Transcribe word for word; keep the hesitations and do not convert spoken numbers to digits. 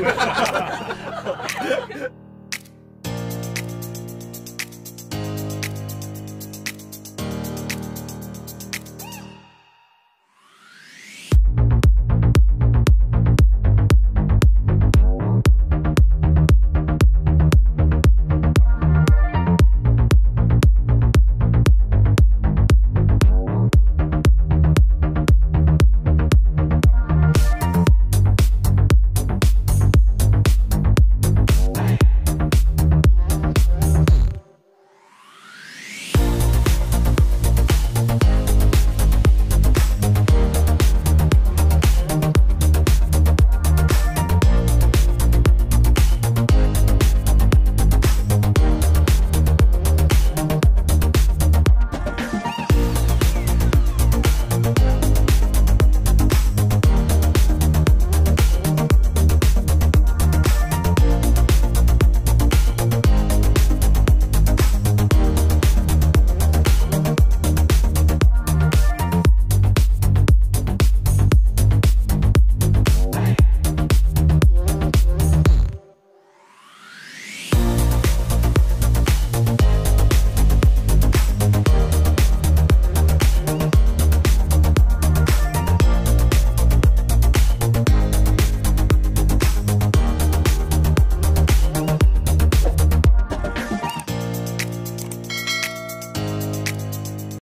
Ha ha ha ha!